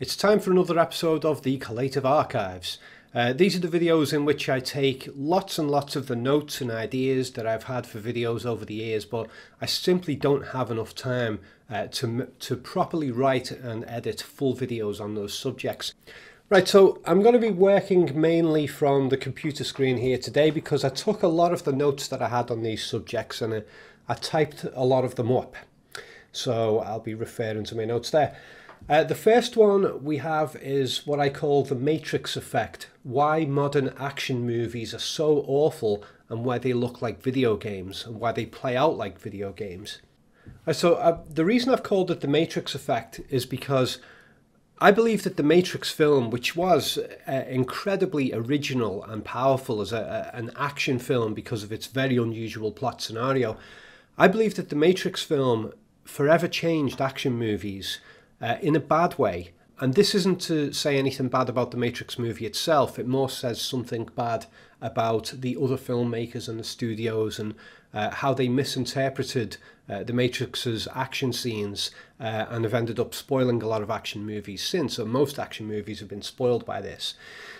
It's time for another episode of the Collative Archives. These are the videos in which I take lots and lots of the notes and ideas that I've had for videos over the years, but I simply don't have enough time to properly write and edit full videos on those subjects. Right, so I'm going to be working mainly from the computer screen here today because I took a lot of the notes that I had on these subjects and I typed a lot of them up. So I'll be referring to my notes there. The first one we have is what I call the Matrix Effect. Why modern action movies are so awful and why they look like video games and why they play out like video games. So the reason I've called it the Matrix Effect is because I believe that the Matrix film, which was incredibly original and powerful as an action film because of its very unusual plot scenario, I believe that the Matrix film forever changed action movies in a bad way. And this isn't to say anything bad about the Matrix movie itself, it more says something bad about the other filmmakers and the studios and how they misinterpreted the Matrix's action scenes and have ended up spoiling a lot of action movies since, and most action movies have been spoiled by this.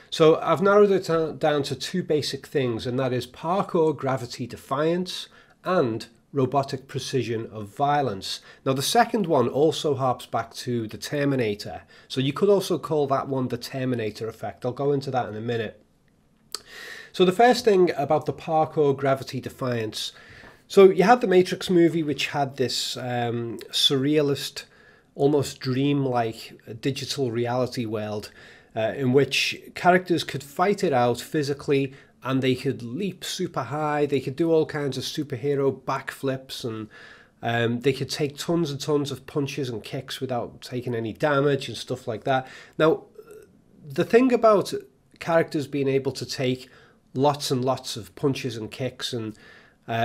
So I've narrowed it down to two basic things, and that is parkour gravity defiance and robotic precision of violence. Now the second one also harps back to the Terminator, so you could also call that one the Terminator effect. I'll go into that in a minute. So the first thing about the parkour gravity defiance. So you had the Matrix movie, which had this surrealist, almost dreamlike digital reality world in which characters could fight it out physically, and they could leap super high, they could do all kinds of superhero backflips, and they could take tons and tons of punches and kicks without taking any damage and stuff like that. Now, the thing about characters being able to take lots and lots of punches and kicks and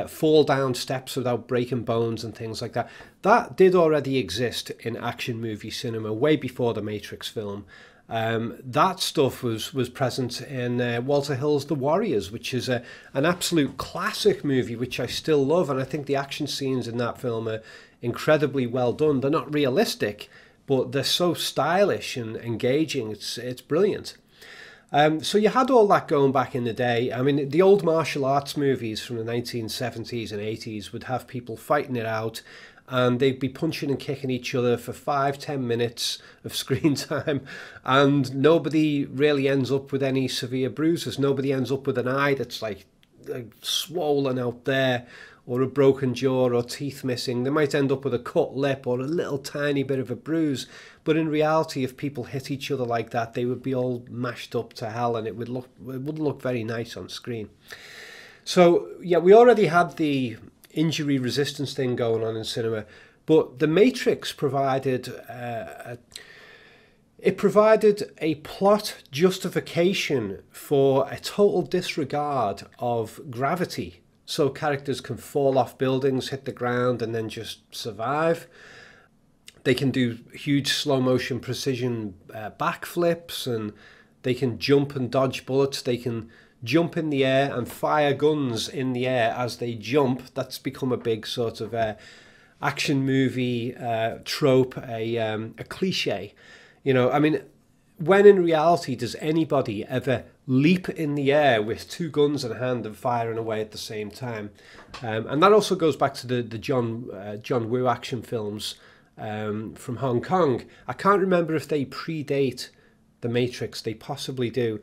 fall down steps without breaking bones and things like that, that did already exist in action movie cinema way before the Matrix film. That stuff was present in Walter Hill's The Warriors, which is an absolute classic movie, which I still love, and I think the action scenes in that film are incredibly well done. They're not realistic, but they're so stylish and engaging. It's brilliant. So you had all that going back in the day. I mean, the old martial arts movies from the 1970s and 80s would have people fighting it out, and they'd be punching and kicking each other for 5–10 minutes of screen time, and nobody really ends up with any severe bruises. Nobody ends up with an eye that's like swollen out there, or a broken jaw, or teeth missing. They might end up with a cut lip or a little tiny bit of a bruise, but in reality, if people hit each other like that, they would be all mashed up to hell, and it wouldn't look very nice on screen. So yeah, we already had the injury resistance thing going on in cinema, but the Matrix provided a plot justification for a total disregard of gravity, so characters can fall off buildings, hit the ground, and then just survive. They can do huge slow motion precision backflips, and they can jump and dodge bullets. They can jump in the air and fire guns in the air as they jump. That's become a big sort of action movie trope, a cliche. You know, I mean, when in reality does anybody ever leap in the air with two guns in hand and firing away at the same time? And that also goes back to the John Woo action films from Hong Kong. I can't remember if they predate The Matrix. They possibly do.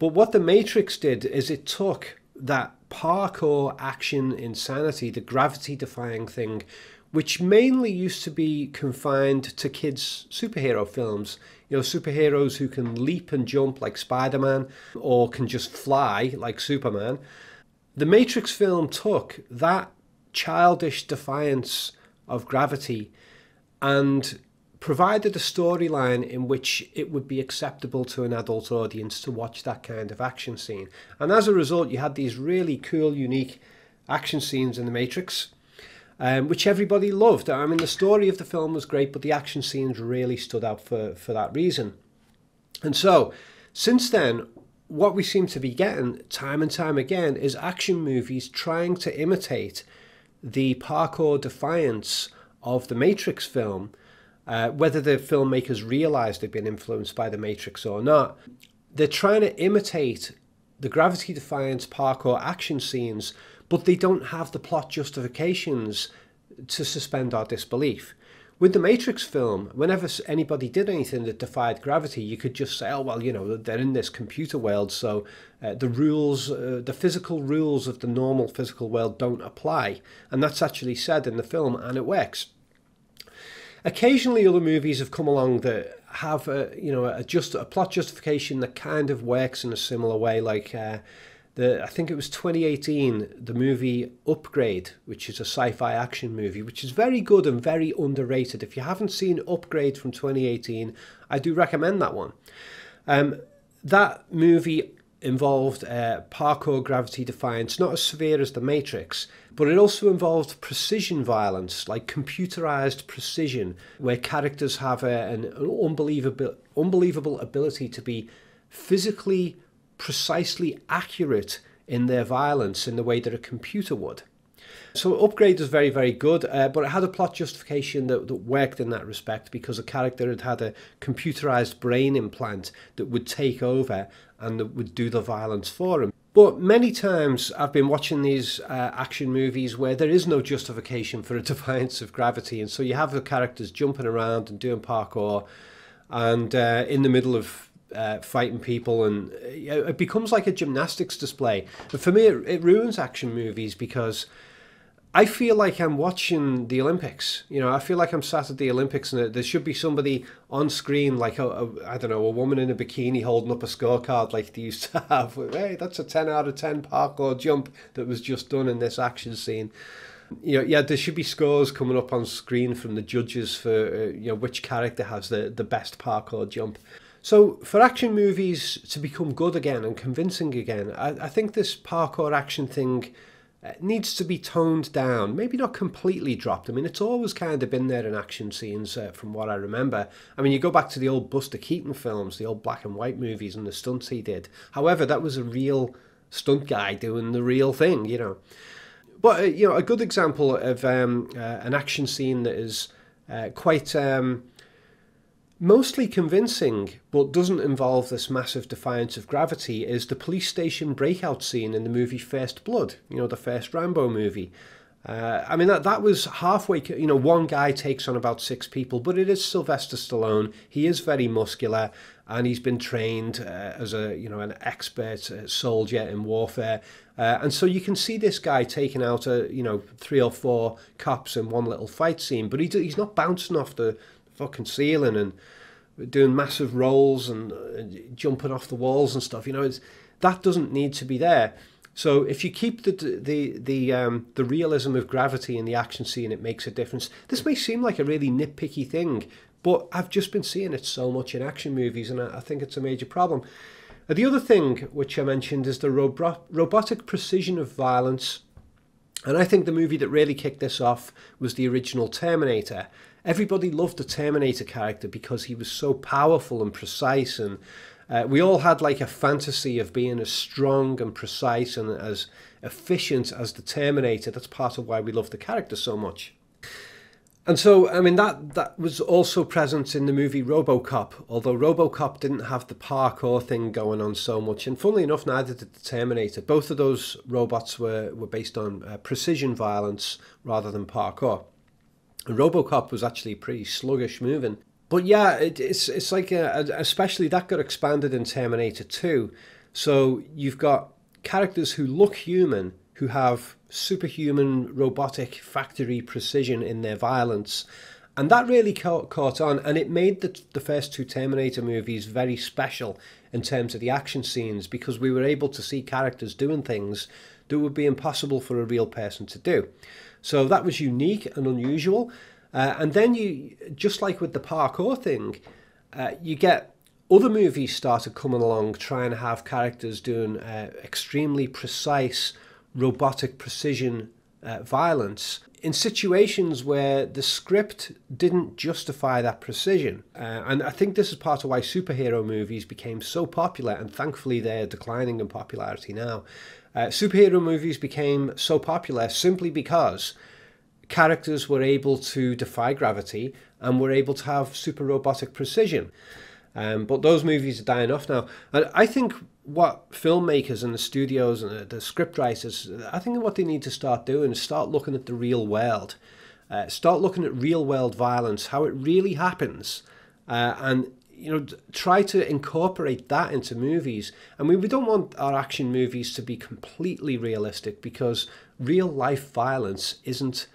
But what The Matrix did is it took that parkour action insanity, the gravity-defying thing, which mainly used to be confined to kids' superhero films. You know, superheroes who can leap and jump like Spider-Man, or can just fly like Superman. The Matrix film took that childish defiance of gravity and provided a storyline in which it would be acceptable to an adult audience to watch that kind of action scene. And as a result, you had these really cool, unique action scenes in The Matrix, which everybody loved. I mean, the story of the film was great, but the action scenes really stood out for that reason. And so, since then, what we seem to be getting time and time again is action movies trying to imitate the parkour defiance of the Matrix film, Whether the filmmakers realised they'd been influenced by The Matrix or not, they're trying to imitate the Gravity Defying parkour action scenes, but they don't have the plot justifications to suspend our disbelief. With the Matrix film, whenever anybody did anything that defied gravity, you could just say, oh, well, you know, they're in this computer world, so the rules, the physical rules of the normal physical world don't apply. And that's actually said in the film, and it works. Occasionally other movies have come along that have, a plot justification that kind of works in a similar way, like... I think it was 2018, the movie Upgrade, which is a sci-fi action movie, which is very good and very underrated. If you haven't seen Upgrade from 2018, I do recommend that one. That movie involved parkour gravity defiance, not as severe as The Matrix, but it also involved precision violence, like computerized precision, where characters have an unbelievable ability to be physically precisely accurate in their violence in the way that a computer would. So Upgrade was very, very good, but it had a plot justification that worked in that respect, because a character had had a computerized brain implant that would take over and that would do the violence for him. But many times I've been watching these action movies where there is no justification for a defiance of gravity, and so you have the characters jumping around and doing parkour, and in the middle of fighting people, and it becomes like a gymnastics display. But for me, it ruins action movies, because I feel like I'm watching the Olympics. You know, I feel like I'm sat at the Olympics, and there should be somebody on screen, like I don't know, a woman in a bikini holding up a scorecard like they used to have. Hey, that's a 10 out of 10 parkour jump that was just done in this action scene. You know, yeah, there should be scores coming up on screen from the judges for you know, which character has the best parkour jump. So for action movies to become good again and convincing again, I think this parkour action thing needs to be toned down, maybe not completely dropped. I mean, it's always kind of been there in action scenes from what I remember. I mean, you go back to the old Buster Keaton films, the old black and white movies and the stunts he did. However, that was a real stunt guy doing the real thing, you know. But, you know, a good example of an action scene that is quite... mostly convincing, but doesn't involve this massive defiance of gravity, is the police station breakout scene in the movie First Blood, you know, the first Rambo movie. I mean, that was halfway, you know, one guy takes on about 6 people, but it is Sylvester Stallone. He is very muscular, and he's been trained as a, you know, an expert soldier in warfare. And so you can see this guy taking out, you know, 3 or 4 cops in one little fight scene, but he's not bouncing off the fucking ceiling and doing massive rolls and jumping off the walls and stuff. You know, that doesn't need to be there. So if you keep the realism of gravity in the action scene, it makes a difference. This may seem like a really nitpicky thing, but I've just been seeing it so much in action movies, and I think it's a major problem. The other thing which I mentioned is the robotic precision of violence. And I think the movie that really kicked this off was the original Terminator. Everybody loved the Terminator character because he was so powerful and precise, and we all had like a fantasy of being as strong and precise and as efficient as the Terminator. That's part of why we loved the character so much. And so, I mean, that was also present in the movie RoboCop, although RoboCop didn't have the parkour thing going on so much. And funnily enough, neither did the Terminator. Both of those robots were based on precision violence rather than parkour. And RoboCop was actually pretty sluggish moving. But yeah, it's like, especially that got expanded in Terminator 2. So you've got characters who look human, who have superhuman robotic factory precision in their violence, and that really caught on, and it made the first 2 Terminator movies very special in terms of the action scenes, because we were able to see characters doing things that would be impossible for a real person to do. So that was unique and unusual, and then you, just like with the parkour thing, you get other movies started coming along trying to have characters doing extremely precise robotic precision violence in situations where the script didn't justify that precision. And I think this is part of why superhero movies became so popular, and thankfully they're declining in popularity now. Superhero movies became so popular simply because characters were able to defy gravity and were able to have super robotic precision. But those movies are dying off now. And I think what filmmakers and the studios and the scriptwriters, I think what they need to start doing is start looking at the real world. Start looking at real world violence, how it really happens. And you know, try to incorporate that into movies. I mean, we don't want our action movies to be completely realistic, because real life violence isn't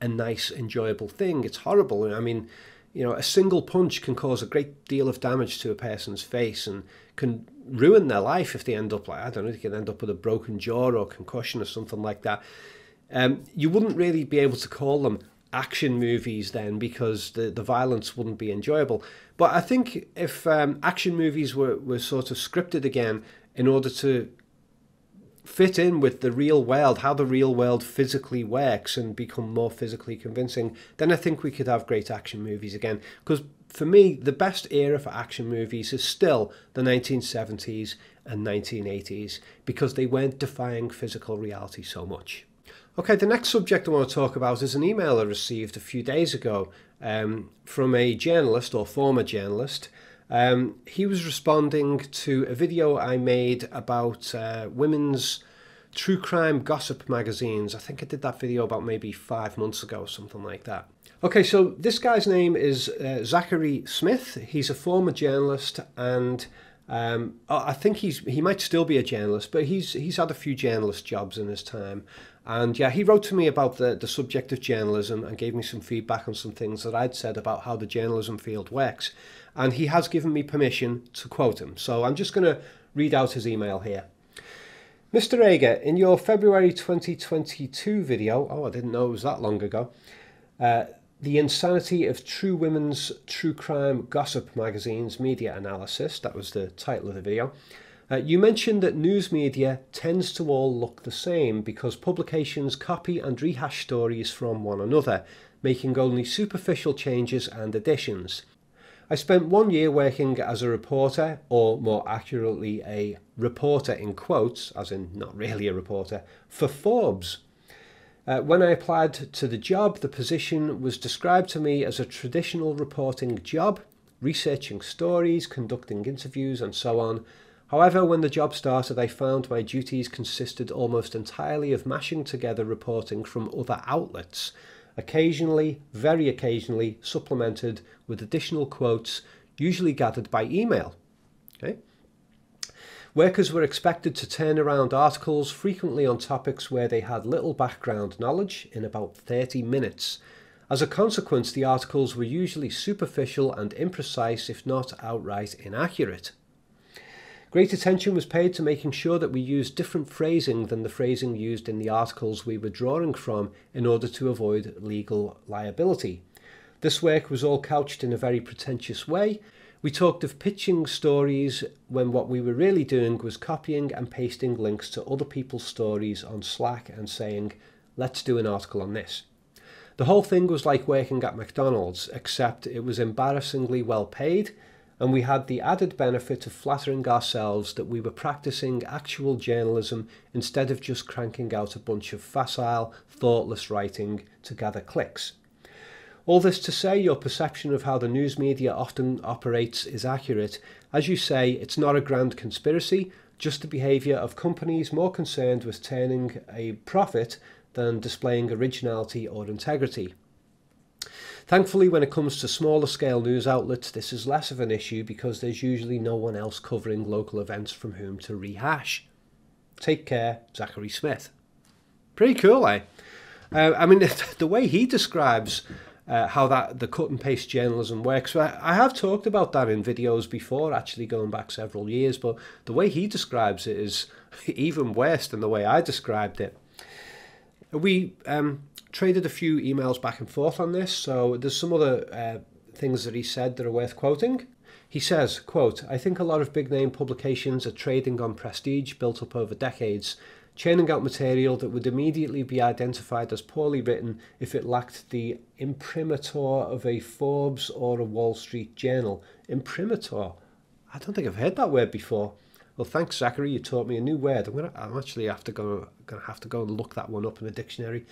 a nice, enjoyable thing. It's horrible. I mean, you know, a single punch can cause a great deal of damage to a person's face and can ruin their life if they end up, like, I don't know, they can end up with a broken jaw or concussion or something like that. You wouldn't really be able to call them action movies then, because the violence wouldn't be enjoyable. But I think if action movies were sort of scripted again in order to fit in with the real world, how the real world physically works, and become more physically convincing, then I think we could have great action movies again. Because for me, the best era for action movies is still the 1970s and 1980s, because they weren't defying physical reality so much. Okay, the next subject I want to talk about is an email I received a few days ago from a journalist, or former journalist. He was responding to a video I made about women's true crime gossip magazines. I think I did that video about maybe 5 months ago or something like that. Okay, so this guy's name is Zachary Smith. He's a former journalist, and I think he might still be a journalist, but he's had a few journalist jobs in his time. And yeah, he wrote to me about the subject of journalism and gave me some feedback on some things that I'd said about how the journalism field works. And he has given me permission to quote him. So I'm just going to read out his email here. Mr. Ager, in your February 2022 video, oh, I didn't know it was that long ago, The Insanity of True Women's True Crime Gossip Magazine's Media Analysis, that was the title of the video, you mentioned that news media tends to all look the same because publications copy and rehash stories from one another, making only superficial changes and additions. I spent 1 year working as a reporter, or more accurately, a reporter in quotes, as in not really a reporter, for Forbes. When I applied to the job, the position was described to me as a traditional reporting job, researching stories, conducting interviews, and so on. However, when the job started, I found my duties consisted almost entirely of mashing together reporting from other outlets, occasionally, very occasionally, supplemented with additional quotes, usually gathered by email. Okay. Workers were expected to turn around articles, frequently on topics where they had little background knowledge, in about 30 minutes. As a consequence, the articles were usually superficial and imprecise, if not outright inaccurate. Great attention was paid to making sure that we used different phrasing than the phrasing used in the articles we were drawing from in order to avoid legal liability. This work was all couched in a very pretentious way. We talked of pitching stories when what we were really doing was copying and pasting links to other people's stories on Slack and saying, let's do an article on this. The whole thing was like working at McDonald's, except it was embarrassingly well paid, and we had the added benefit of flattering ourselves that we were practicing actual journalism instead of just cranking out a bunch of facile, thoughtless writing to gather clicks. All this to say, your perception of how the news media often operates is accurate. As you say, it's not a grand conspiracy, just the behaviour of companies more concerned with turning a profit than displaying originality or integrity. Thankfully, when it comes to smaller scale news outlets, this is less of an issue because there's usually no one else covering local events from whom to rehash. Take care, Zachary Smith. Pretty cool, eh? I mean, the way he describes how the cut and paste journalism works, I have talked about that in videos before, actually going back several years, but the way he describes it is even worse than the way I described it. We traded a few emails back and forth on this, so there's some other things that he said that are worth quoting. He says, quote, I think a lot of big name publications are trading on prestige built up over decades, churning out material that would immediately be identified as poorly written if it lacked the imprimatur of a Forbes or a Wall Street Journal. Imprimatur? I don't think I've heard that word before. Well, thanks, Zachary. You taught me a new word. I'm actually have to go and look that one up in the dictionary.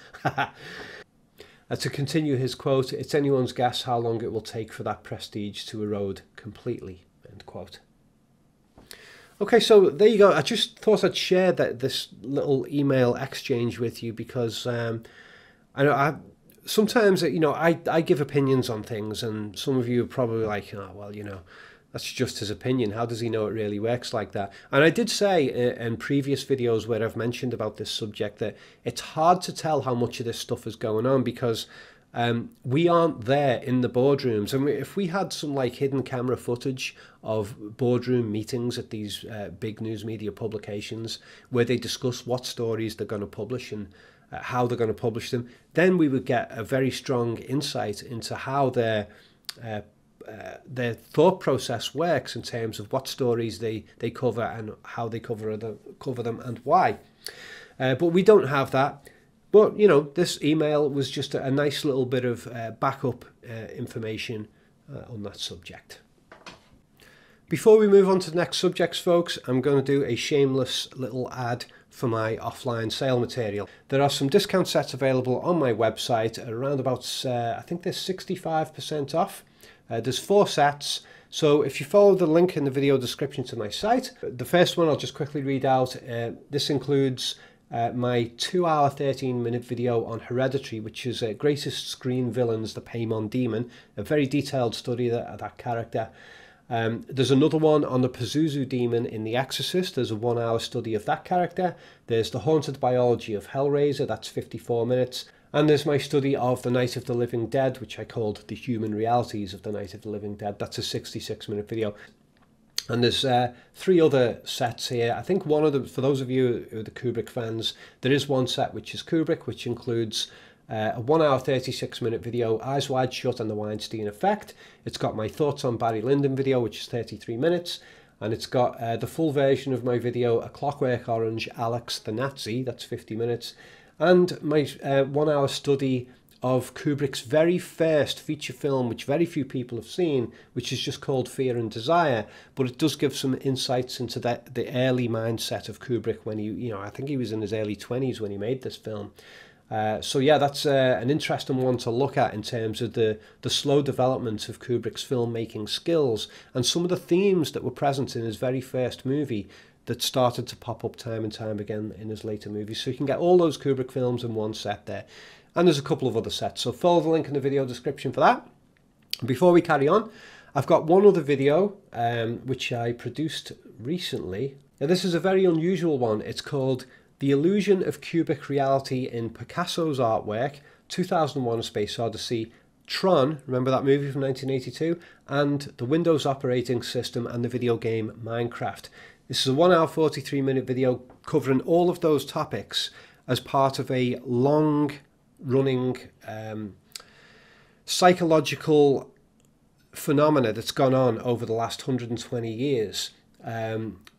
To continue his quote, "It's anyone's guess how long it will take for that prestige to erode completely," end quote. Okay, so there you go. I just thought I'd share that this little email exchange with you because I know sometimes, you know, I give opinions on things, and some of you are probably like, oh, well, you know, that's just his opinion. How does he know it really works like that? And I did say in previous videos where I've mentioned about this subject that it's hard to tell how much of this stuff is going on because we aren't there in the boardrooms. And if we had some like hidden camera footage of boardroom meetings at these big news media publications where they discuss what stories they're going to publish and how they're going to publish them, then we would get a very strong insight into how their thought process works in terms of what stories they cover and how they cover them and why. But we don't have that. But, you know, this email was just a nice little bit of backup information on that subject. Before we move on to the next subjects, folks, I'm going to do a shameless little ad for my offline sale material. There are some discount sets available on my website around about, I think they're 65% off. There's 4 sets. So if you follow the link in the video description to my site, the first one I'll just quickly read out. This includes my 2-hour, 13-minute video on Hereditary, which is greatest screen villains, the Paimon Demon, a very detailed study of that character. There's another one on the Pazuzu Demon in The Exorcist. There's a 1-hour study of that character. There's The Haunted Biology of Hellraiser, that's 54 minutes. And there's my study of The Night of the Living Dead, which I called The Human Realities of the Night of the Living Dead. That's a 66-minute video. And there's 3 other sets here. I think one of them, for those of you who are the Kubrick fans, there is one set which is Kubrick, which includes a 1-hour, 36-minute video, Eyes Wide Shut and the Weinstein Effect. It's got my thoughts on Barry Lyndon video, which is 33 minutes. And it's got the full version of my video, A Clockwork Orange, Alex the Nazi, that's 50 minutes. And my 1-hour study of Kubrick's very first feature film, which very few people have seen, which is just called Fear and Desire, but it does give some insights into that, the early mindset of Kubrick when he, you know, I think he was in his early 20s when he made this film. So yeah, that's an interesting one to look at in terms of the slow development of Kubrick's filmmaking skills and some of the themes that were present in his very first movie that started to pop up time and time again in his later movies. So you can get all those Kubrick films in one set there. And there's a couple of other sets. So follow the link in the video description for that. Before we carry on, I've got one other video which I produced recently. Now this is a very unusual one. It's called The Illusion of Kubrick Reality in Picasso's Artwork, 2001 A Space Odyssey, Tron, remember that movie from 1982, and the Windows operating system and the video game Minecraft. This is a 1-hour, 43-minute video covering all of those topics as part of a long-running psychological phenomena that's gone on over the last 120 years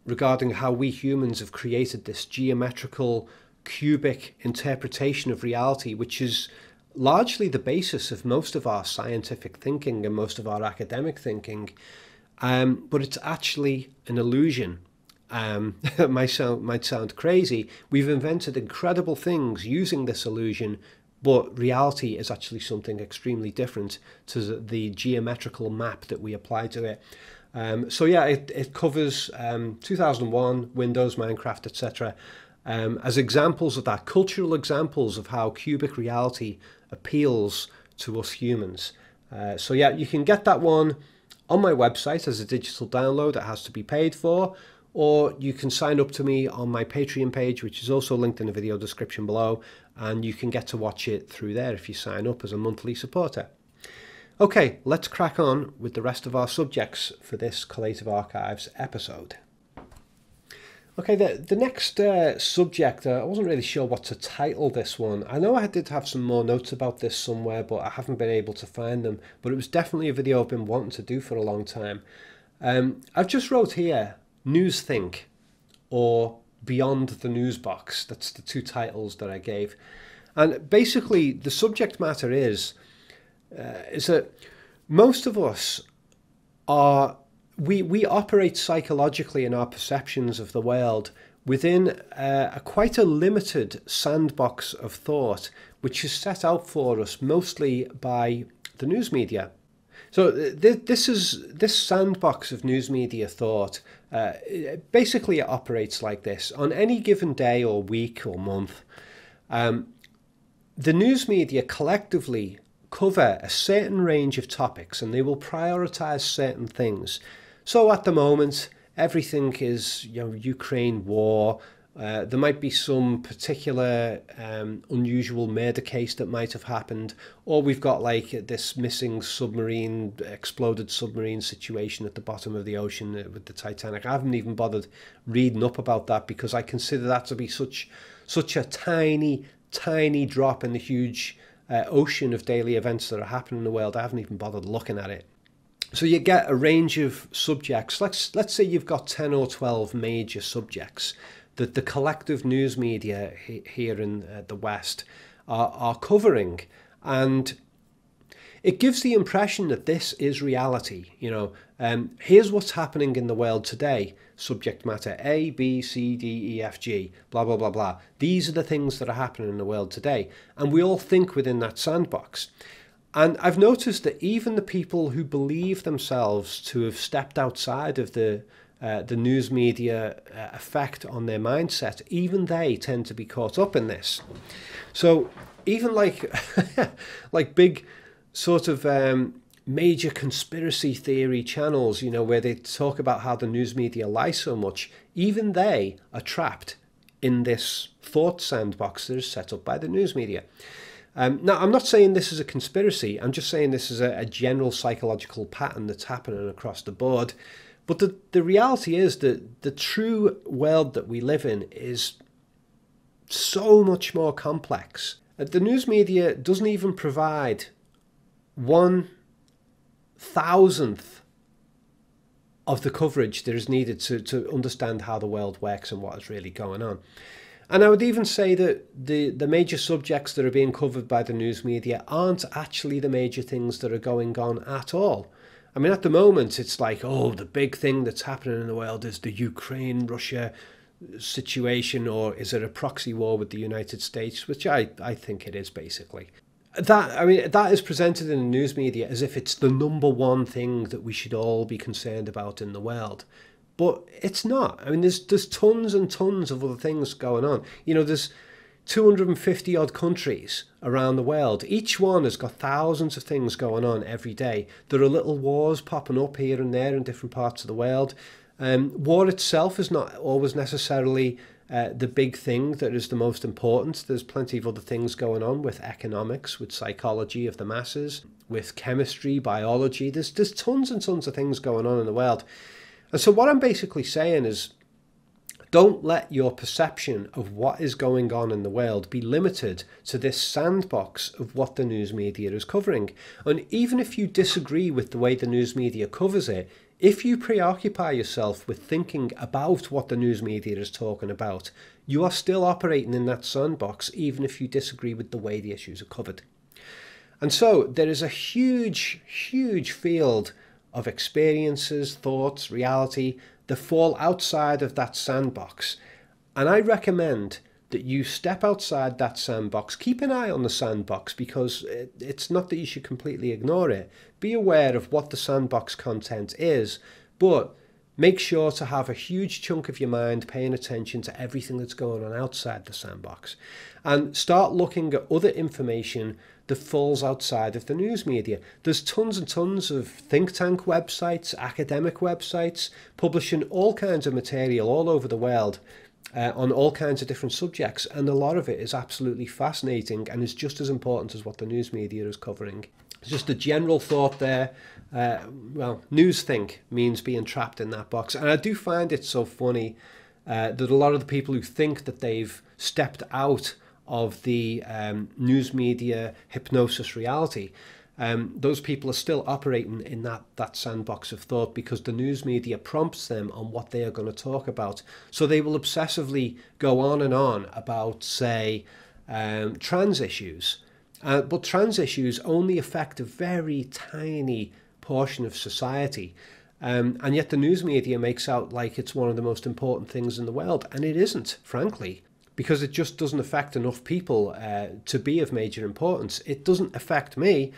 regarding how we humans have created this geometrical, cubic interpretation of reality, which is largely the basis of most of our scientific thinking and most of our academic thinking. But it's actually an illusion. It might sound crazy. We've invented incredible things using this illusion, but reality is actually something extremely different to the geometrical map that we apply to it. So yeah, it covers 2001, Windows, Minecraft, etc. As examples of that, cultural examples of how cubic reality appeals to us humans. So yeah, you can get that one on my website as a digital download. It has to be paid for, or you can sign up to me on my Patreon page, which is also linked in the video description below, and you can get to watch it through there if you sign up as a monthly supporter. Okay, let's crack on with the rest of our subjects for this Collative Archives episode. Okay, the next subject, I wasn't really sure what to title this one. I know I did have some more notes about this somewhere, but I haven't been able to find them. But it was definitely a video I've been wanting to do for a long time. I've just wrote here, Newsthink, or Beyond the Newsbox. That's the 2 titles that I gave. And basically, the subject matter is that most of us are... We operate psychologically in our perceptions of the world within quite a limited sandbox of thought, which is set out for us mostly by the news media. So this sandbox of news media thought, basically it operates like this. On any given day or week or month, the news media collectively cover a certain range of topics and they will prioritize certain things. So at the moment, everything is, you know, Ukraine war. There might be some particular unusual murder case that might have happened, or we've got like this missing submarine, exploded submarine situation at the bottom of the ocean with the Titanic. I haven't even bothered reading up about that because I consider that to be such a tiny, tiny drop in the huge ocean of daily events that are happening in the world. I haven't even bothered looking at it. So you get a range of subjects. Let's say you've got 10 or 12 major subjects that the collective news media here in the West are covering, and it gives the impression that this is reality. You know, here's what's happening in the world today, subject matter A, B, C, D, E, F, G, blah, blah, blah, blah. These are the things that are happening in the world today, and we all think within that sandbox. And I've noticed that even the people who believe themselves to have stepped outside of the news media effect on their mindset, even they tend to be caught up in this. So even like big sort of major conspiracy theory channels, you know, where they talk about how the news media lie so much, even they are trapped in this thought sandbox that is set up by the news media. Now, I'm not saying this is a conspiracy. I'm just saying this is a general psychological pattern that's happening across the board. But the reality is that the true world that we live in is so much more complex. The news media doesn't even provide 1/1000th of the coverage that is needed to understand how the world works and what is really going on. And I would even say that the major subjects that are being covered by the news media aren't actually the major things that are going on at all. I mean, at the moment, it's like, oh, the big thing that's happening in the world is the Ukraine-Russia situation, or is it a proxy war with the United States, which I think it is, basically. I mean, that is presented in the news media as if it's the #1 thing that we should all be concerned about in the world. But it's not. I mean, there's tons and tons of other things going on. You know, there's 250-odd countries around the world. Each one has got thousands of things going on every day. There are little wars popping up here and there in different parts of the world. War itself is not always necessarily the big thing that is the most important. There's plenty of other things going on with economics, with psychology of the masses, with chemistry, biology. There's tons and tons of things going on in the world. And so what I'm basically saying is, don't let your perception of what is going on in the world be limited to this sandbox of what the news media is covering. And even if you disagree with the way the news media covers it, if you preoccupy yourself with thinking about what the news media is talking about, you are still operating in that sandbox, even if you disagree with the way the issues are covered. And so there is a huge, huge field of experiences, thoughts, reality, that fall outside of that sandbox. And I recommend that you step outside that sandbox. Keep an eye on the sandbox, because it's not that you should completely ignore it. Be aware of what the sandbox content is, but make sure to have a huge chunk of your mind paying attention to everything that's going on outside the sandbox. And start looking at other information that falls outside of the news media. There's tons and tons of think tank websites, academic websites, publishing all kinds of material all over the world on all kinds of different subjects, and a lot of it is absolutely fascinating and is just as important as what the news media is covering. It's just a general thought there. Well, newsthink means being trapped in that box, and I do find it so funny that a lot of the people who think that they've stepped out of the news media hypnosis reality, those people are still operating in that sandbox of thought, because the news media prompts them on what they are going to talk about. So they will obsessively go on and on about, say, trans issues, but trans issues only affect a very tiny portion of society. And yet the news media makes out like it's one of the most important things in the world, and it isn't, frankly, because it just doesn't affect enough people to be of major importance. It doesn't affect me.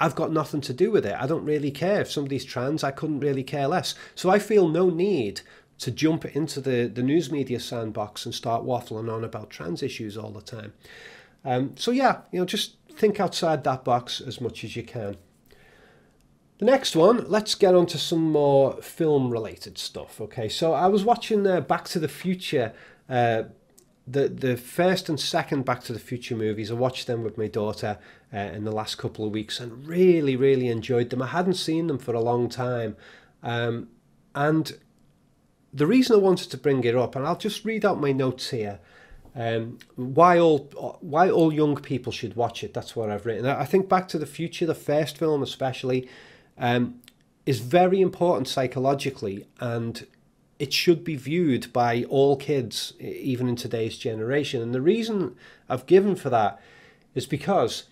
I've got nothing to do with it. I don't really care. If somebody's trans, I couldn't really care less. So I feel no need to jump into the news media sandbox and start waffling on about trans issues all the time. So yeah, you know, just think outside that box as much as you can. The next one, let's get on to some more film-related stuff, okay? So I was watching Back to the Future, the first and second Back to the Future movies. I watched them with my daughter in the last couple of weeks and really, really enjoyed them. I hadn't seen them for a long time. And the reason I wanted to bring it up, and I'll just read out my notes here, why all young people should watch it, that's what I've written. I think Back to the Future, the first film especially, is very important psychologically, and it should be viewed by all kids, even in today's generation. And the reason I've given for that is because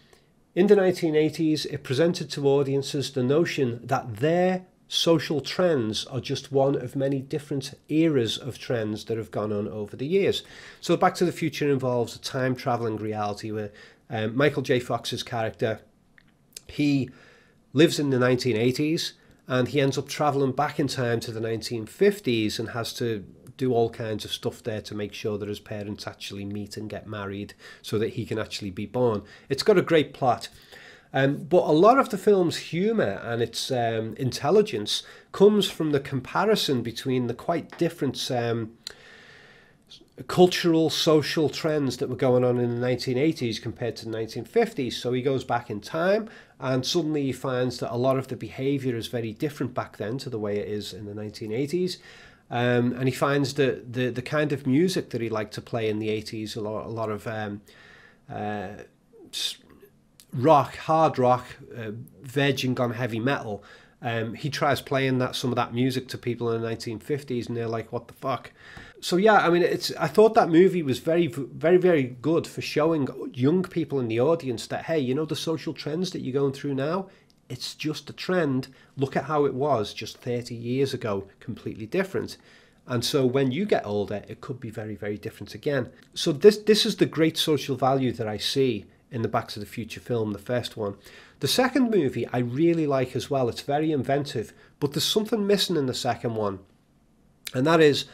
in the 1980s, it presented to audiences the notion that their social trends are just one of many different eras of trends that have gone on over the years. So Back to the Future involves a time-traveling reality where Michael J. Fox's character, he lives in the 1980s, and he ends up traveling back in time to the 1950s and has to do all kinds of stuff there to make sure that his parents actually meet and get married so that he can actually be born. It's got a great plot. But a lot of the film's humour and its intelligence comes from the comparison between the quite different cultural, social trends that were going on in the 1980s compared to the 1950s. So he goes back in time and suddenly he finds that a lot of the behaviour is very different back then to the way it is in the 1980s. And he finds that the kind of music that he liked to play in the 80s, a lot of rock, hard rock, veg and gone heavy metal. He tries playing some of that music to people in the 1950s and they're like, what the fuck? So yeah, I mean, I thought that movie was very, very, very good for showing young people in the audience that, hey, you know, the social trends that you're going through now, it's just a trend. Look at how it was just 30 years ago, completely different. And so when you get older, it could be very, very different again. So this is the great social value that I see in the Back to the Future film, the first one. The second movie I really like as well. It's very inventive, but there's something missing in the second one. And that is,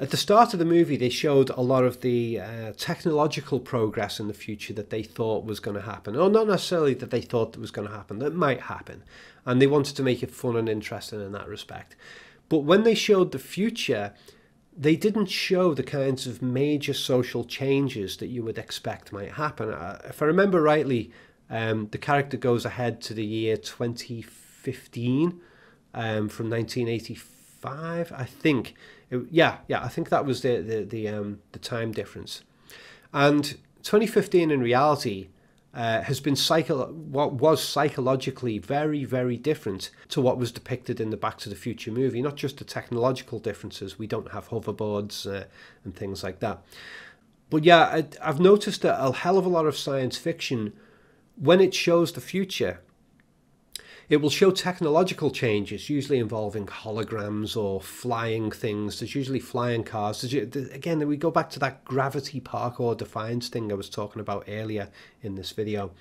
at the start of the movie, they showed a lot of the technological progress in the future that they thought was going to happen. Or not necessarily that they thought was going to happen, that might happen. And they wanted to make it fun and interesting in that respect. But when they showed the future, they didn't show the kinds of major social changes that you would expect might happen. If I remember rightly, the character goes ahead to the year 2015 from 1985, I think. Yeah, I think that was the time difference. And 2015 in reality has been what was psychologically very, very different to what was depicted in the Back to the Future movie. Not just the technological differences, we don't have hoverboards and things like that. But yeah, I've noticed that a hell of a lot of science fiction, when it shows the future, it will show technological changes, usually involving holograms or flying things. There's usually flying cars. Again, we go back to that gravity parkour defiance thing I was talking about earlier in this video.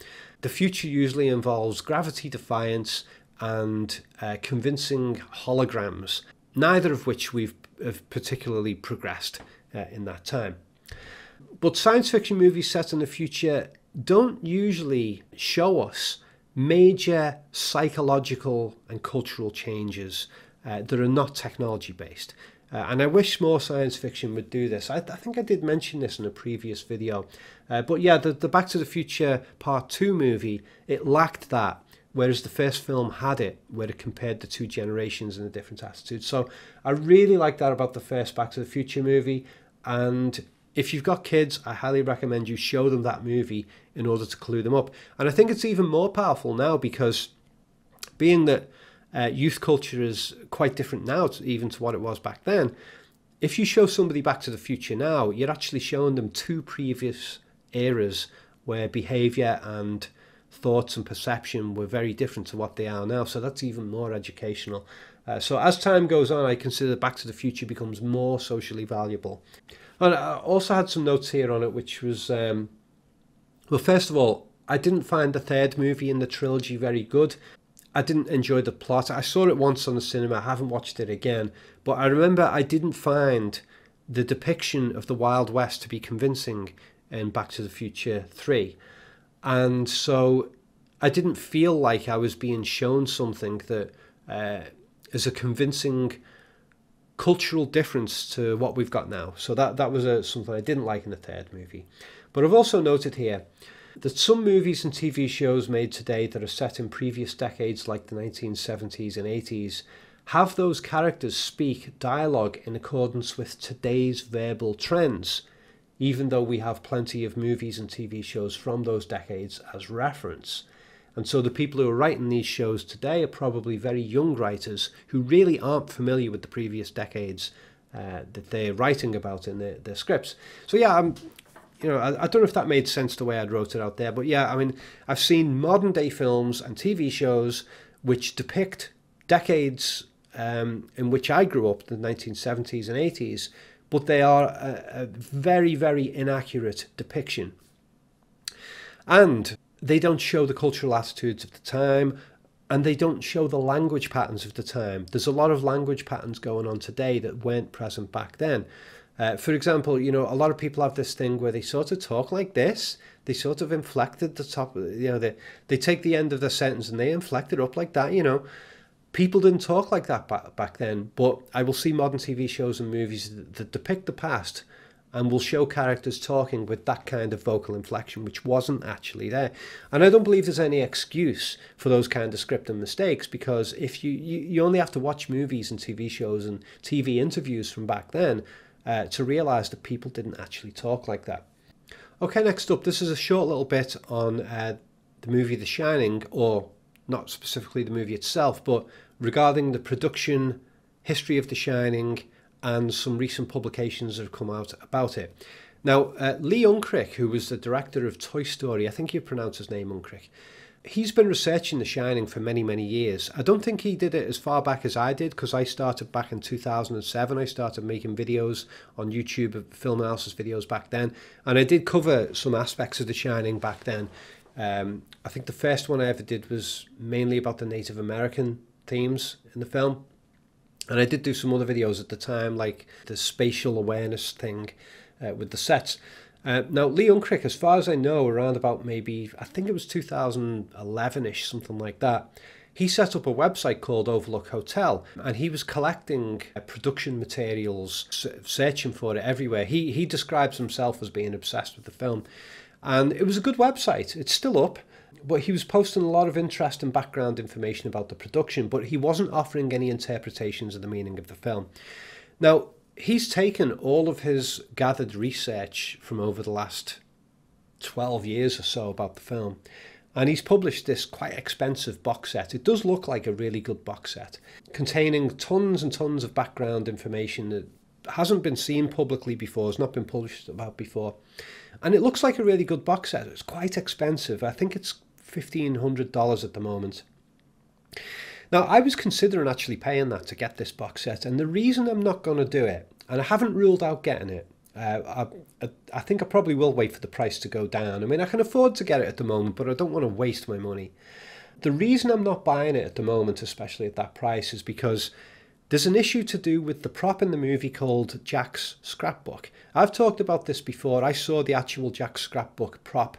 The future usually involves gravity defiance and convincing holograms, neither of which have particularly progressed in that time. But science fiction movies set in the future don't usually show us major psychological and cultural changes that are not technology based, and I wish more science fiction would do this. I think I did mention this in a previous video, but yeah, the Back to the Future Part 2 movie, it lacked that, whereas the first film had it, where it compared the two generations and the different attitudes. So I really like that about the first Back to the Future movie, and if you've got kids, I highly recommend you show them that movie in order to clue them up. And I think it's even more powerful now, because being that youth culture is quite different now even to what it was back then, if you show somebody Back to the Future now, you're actually showing them two previous eras where behaviour and thoughts and perception were very different to what they are now. So that's even more educational. So as time goes on, I consider Back to the Future becomes more socially valuable. And I also had some notes here on it, which was, well, first of all, I didn't find the third movie in the trilogy very good. I didn't enjoy the plot. I saw it once on the cinema. I haven't watched it again. But I remember I didn't find the depiction of the Wild West to be convincing in Back to the Future 3. And so I didn't feel like I was being shown something that is a convincing cultural difference to what we've got now. So that was something I didn't like in the third movie. But I've also noted here that some movies and TV shows made today that are set in previous decades, like the 1970s and 80s, have those characters speak dialogue in accordance with today's verbal trends, even though we have plenty of movies and TV shows from those decades as reference. And so the people who are writing these shows today are probably very young writers who really aren't familiar with the previous decades that they're writing about in their scripts. So yeah, I don't know if that made sense the way I'd wrote it out there, but yeah, I mean, I've seen modern day films and TV shows which depict decades in which I grew up, the 1970s and 80s, but they are a very, very inaccurate depiction. And they don't show the cultural attitudes of the time, and they don't show the language patterns of the time. There's a lot of language patterns going on today that weren't present back then. For example, you know, a lot of people have this thing where they sort of talk like this. They sort of inflected the top, you know, they take the end of the sentence and they inflect it up like that, you know. People didn't talk like that back then, but I will see modern TV shows and movies that depict the past and will show characters talking with that kind of vocal inflection, which wasn't actually there. And I don't believe there's any excuse for those kind of script and mistakes, because if you only have to watch movies and TV shows and TV interviews from back then to realise that people didn't actually talk like that. Okay, next up, this is a short little bit on the movie The Shining, or not specifically the movie itself, but regarding the production history of The Shining and some recent publications that have come out about it. Now, Lee Unkrich, who was the director of Toy Story, I think you pronounce his name Unkrich, he's been researching The Shining for many, many years. I don't think he did it as far back as I did, because I started back in 2007. I started making videos on YouTube, film analysis videos back then, and I did cover some aspects of The Shining back then. I think the first one I ever did was mainly about the Native American themes in the film. And I did do some other videos at the time, like the spatial awareness thing with the sets. Now, Lee Unkrich, as far as I know, around about maybe, I think it was 2011-ish, something like that, he set up a website called Overlook Hotel, and he was collecting production materials, searching for it everywhere. He describes himself as being obsessed with the film, and it was a good website. It's still up, but he was posting a lot of interest and background information about the production, but he wasn't offering any interpretations of the meaning of the film. Now, he's taken all of his gathered research from over the last 12 years or so about the film, and he's published this quite expensive box set. It does look like a really good box set, containing tons and tons of background information that hasn't been seen publicly before, has not been published about before. And it looks like a really good box set. It's quite expensive. I think it's $1,500 at the moment. Now, I was considering actually paying that to get this box set, and the reason I'm not going to do it, and I haven't ruled out getting it, I think I probably will wait for the price to go down. I mean, I can afford to get it at the moment, but I don't want to waste my money. The reason I'm not buying it at the moment, especially at that price, is because there's an issue to do with the prop in the movie called Jack's Scrapbook. I've talked about this before. I saw the actual Jack's Scrapbook prop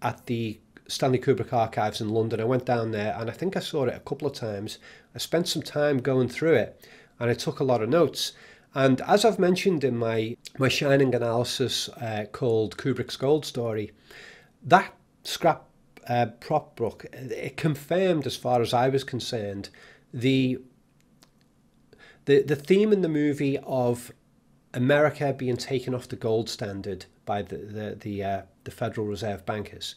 at the Stanley Kubrick archives in London. I went down there and I think I saw it a couple of times. I spent some time going through it and I took a lot of notes. And as I've mentioned in my Shining analysis called Kubrick's Gold Story, that scrap prop book, it confirmed, as far as I was concerned, the theme in the movie of America being taken off the gold standard by the Federal Reserve bankers.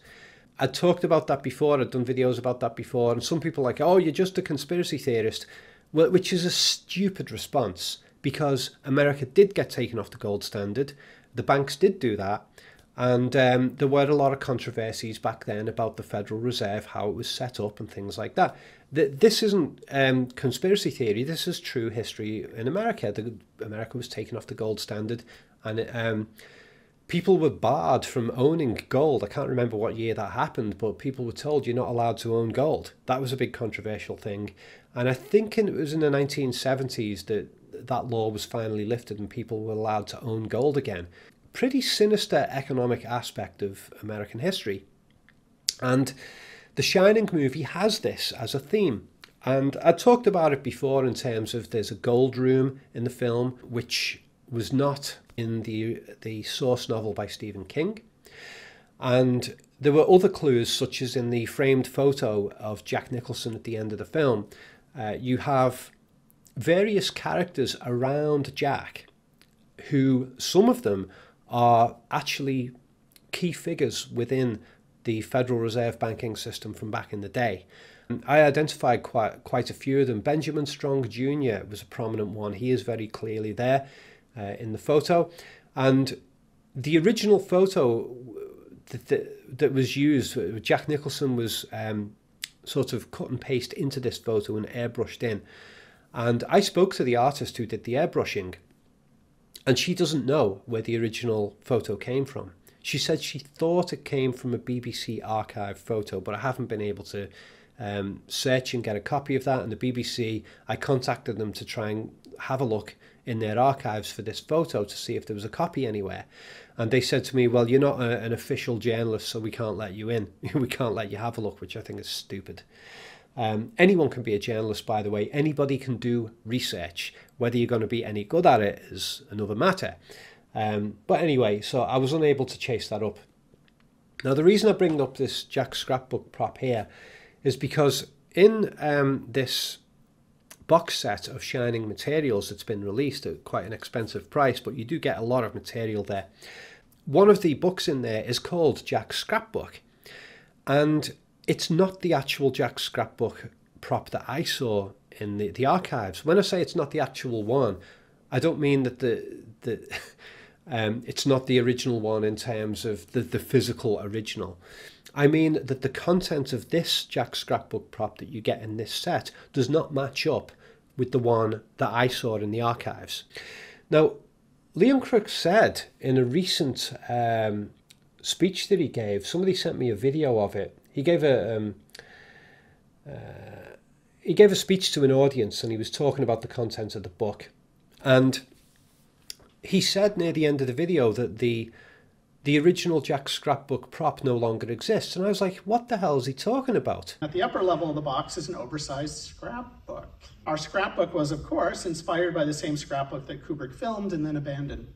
I'd talked about that before, I'd done videos about that before, and some people are like, oh, you're just a conspiracy theorist, which is a stupid response, because America did get taken off the gold standard, the banks did do that, And there were a lot of controversies back then about the Federal Reserve, how it was set up and things like that. This isn't conspiracy theory. This is true history in America. America was taken off the gold standard, and people were barred from owning gold. I can't remember what year that happened, but people were told you're not allowed to own gold. That was a big controversial thing. And I think it was in the 1970s that law was finally lifted and people were allowed to own gold again. Pretty sinister economic aspect of American history. And The Shining movie has this as a theme. And I talked about it before in terms of there's a gold room in the film, which was not in the source novel by Stephen King. And there were other clues, such as in the framed photo of Jack Nicholson at the end of the film. You have various characters around Jack, who some of them are actually key figures within the Federal Reserve banking system from back in the day. And I identified quite a few of them. Benjamin Strong Jr. was a prominent one. He is very clearly there in the photo. And the original photo that was used, Jack Nicholson was sort of cut and pasted into this photo and airbrushed in. And I spoke to the artist who did the airbrushing, and she doesn't know where the original photo came from. She said she thought it came from a BBC archive photo, but I haven't been able to search and get a copy of that. And the BBC, I contacted them to try and have a look in their archives for this photo to see if there was a copy anywhere. And they said to me, well, you're not an official journalist, so we can't let you in. We can't let you have a look, which I think is stupid. Anyone can be a journalist, by the way. Anybody can do research. Whether you're going to be any good at it is another matter. But anyway, so I was unable to chase that up. Now, the reason I bring up this Jack's Scrapbook prop here is because in this box set of Shining materials that's been released at quite an expensive price, but you do get a lot of material there. One of the books in there is called Jack's Scrapbook, and it's not the actual Jack's Scrapbook prop that I saw in the archives. When I say it's not the actual one, I don't mean that it's not the original one in terms of the physical original. I mean that the content of this Jack's Scrapbook prop that you get in this set does not match up with the one that I saw in the archives. Now, Lee Unkrich said in a recent speech that he gave, somebody sent me a video of it. He gave a speech to an audience, and he was talking about the content of the book. And he said near the end of the video that the original Jack's Scrapbook prop no longer exists. And I was like, what the hell is he talking about? At the upper level of the box is an oversized scrapbook. Our scrapbook was, of course, inspired by the same scrapbook that Kubrick filmed and then abandoned.